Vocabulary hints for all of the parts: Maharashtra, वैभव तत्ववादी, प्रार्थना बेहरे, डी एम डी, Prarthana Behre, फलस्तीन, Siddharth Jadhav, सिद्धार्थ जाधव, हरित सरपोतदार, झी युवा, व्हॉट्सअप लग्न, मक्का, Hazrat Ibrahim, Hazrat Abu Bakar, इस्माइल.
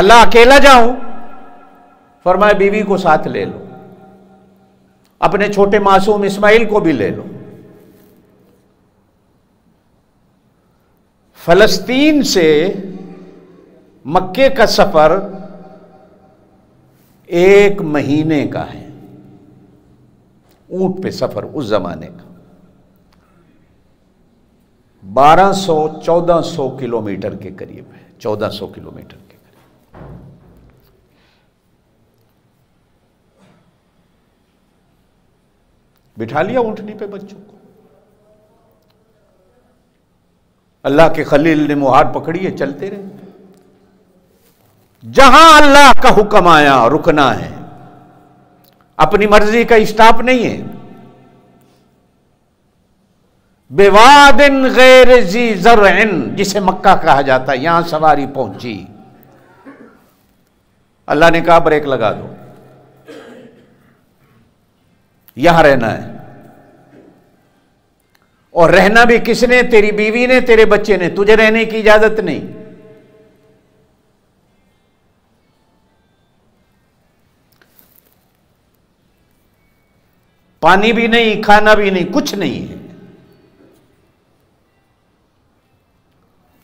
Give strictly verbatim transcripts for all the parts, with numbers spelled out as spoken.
अल्लाह अकेला जाऊं? फरमाया बीवी को साथ ले लो, अपने छोटे मासूम इस्माइल को भी ले लो। फलस्तीन से मक्के का सफर एक महीने का है, ऊंट पे सफर उस जमाने का। बारह सौ चौदह सौ किलोमीटर के करीब है, चौदह सौ किलोमीटर के करीब। बिठा लिया ऊंटनी पे बच्चों को। अल्लाह के खलील ने मुहार पकड़ी है, चलते रहे। जहां अल्लाह का हुक्म आया रुकना है, अपनी मर्जी का स्टाफ नहीं है। बेवादिन गैर जी ज़रइन जिसे मक्का कहा जाता है, यहां सवारी पहुंची। अल्लाह ने कहा ब्रेक लगा दो, यहां रहना है। और रहना भी किसने? तेरी बीवी ने, तेरे बच्चे ने। तुझे रहने की इजाजत नहीं। पानी भी नहीं, खाना भी नहीं, कुछ नहीं है।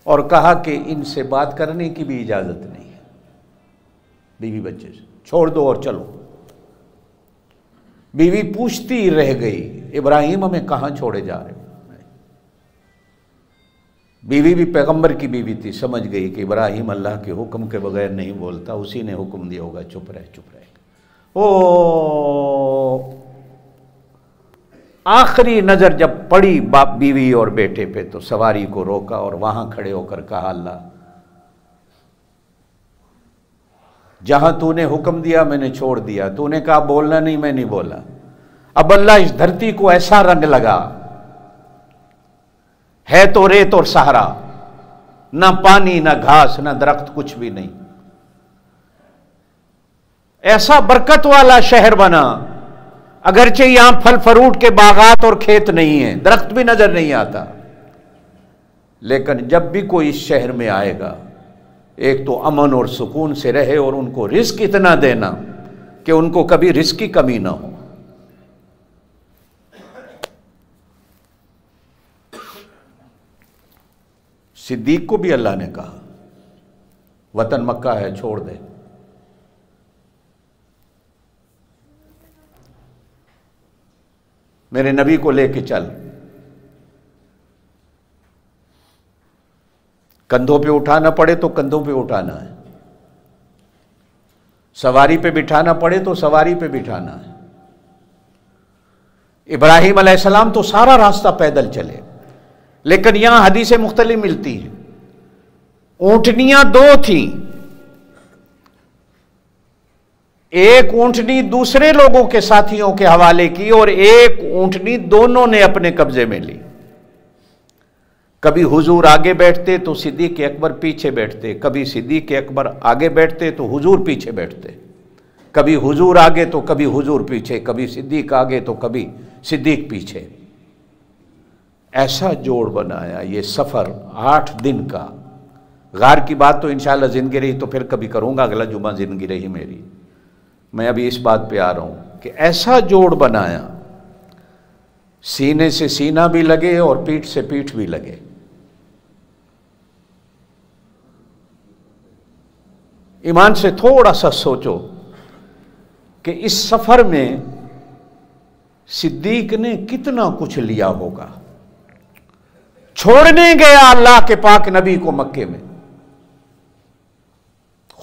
और कहा कि इनसे बात करने की भी इजाजत नहीं है, बीवी बच्चे से छोड़ दो और चलो। बीवी पूछती रह गई, इब्राहिम हमें कहाँ छोड़े जा रहे हो? बीवी भी पैगंबर की बीवी थी, समझ गई कि इब्राहिम अल्लाह के हुक्म के बगैर नहीं बोलता, उसी ने हुक्म दिया होगा। चुप रहे, चुप रहे। ओ आखिरी नजर जब पड़ी बाप बीवी और बेटे पे तो सवारी को रोका और वहां खड़े होकर कहा, अल्लाह जहां तूने हुक्म दिया मैंने छोड़ दिया, तूने कहा बोलना नहीं मैं नहीं बोला। अब अल्लाह इस धरती को ऐसा रंग लगा है तो रेत और सहारा, ना पानी ना घास ना दरख्त, कुछ भी नहीं। ऐसा बरकत वाला शहर बना, अगरचे यहां फल फरूट के बागात और खेत नहीं है, दरख्त भी नजर नहीं आता, लेकिन जब भी कोई इस शहर में आएगा एक तो अमन और सुकून से रहे, और उनको रिस्क इतना देना कि उनको कभी रिस्क की कमी ना हो। सिद्दीक को भी अल्लाह ने कहा वतन मक्का है छोड़ दे। मेरे नबी को लेके चल, कंधों पे उठाना पड़े तो कंधों पे उठाना है, सवारी पे बिठाना पड़े तो सवारी पे बिठाना है। इब्राहिम अलैहिस्सलाम तो सारा रास्ता पैदल चले, लेकिन यहां हदीसें मुख्तलिफ मिलती हैं। ऊंटनियां दो थीं, एक ऊंटनी दूसरे लोगों के साथियों के हवाले की और एक ऊंटनी दोनों ने अपने कब्जे में ली। कभी हुजूर आगे बैठते तो सिद्दीक अकबर पीछे बैठते, कभी सिद्दीक अकबर आगे बैठते तो हुजूर पीछे बैठते, कभी हुजूर आगे तो कभी हुजूर पीछे, कभी सिद्दीक आगे तो कभी सिद्दीक पीछे। ऐसा जोड़ बनाया। ये सफ़र आठ दिन का। गार की बात तो इंशाल्लाह जिंदगी रही तो फिर कभी करूँगा, अगला जुमा जिंदगी रही मेरी। मैं अभी इस बात पे आ रहा हूं कि ऐसा जोड़ बनाया, सीने से सीना भी लगे और पीठ से पीठ भी लगे। ईमान से थोड़ा सा सोचो कि इस सफर में सिद्दीक ने कितना कुछ लिया होगा। छोड़ने गया अल्लाह के पाक नबी को मक्के में,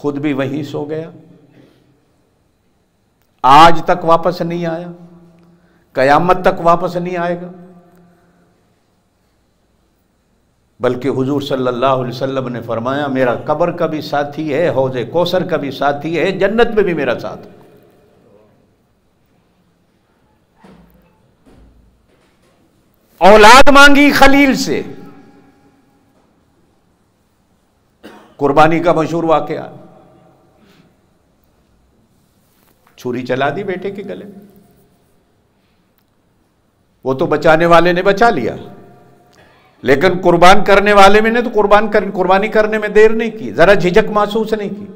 खुद भी वहीं सो गया, आज तक वापस नहीं आया, कयामत तक वापस नहीं आएगा। बल्कि हुजूर सल्लल्लाहु अलैहि वसल्लम ने फरमाया मेरा कब्र का भी साथी है, हौज़े कौसर का भी साथी है, जन्नत में भी मेरा साथ है। औलाद मांगी खलील से, कुर्बानी का मशहूर वाकया, छुरी चला दी बेटे के गले में, वो तो बचाने वाले ने बचा लिया, लेकिन कुर्बान करने वाले में ने तो कुर्बान कर, कुर्बानी करने में देर नहीं की, जरा झिझक महसूस नहीं की।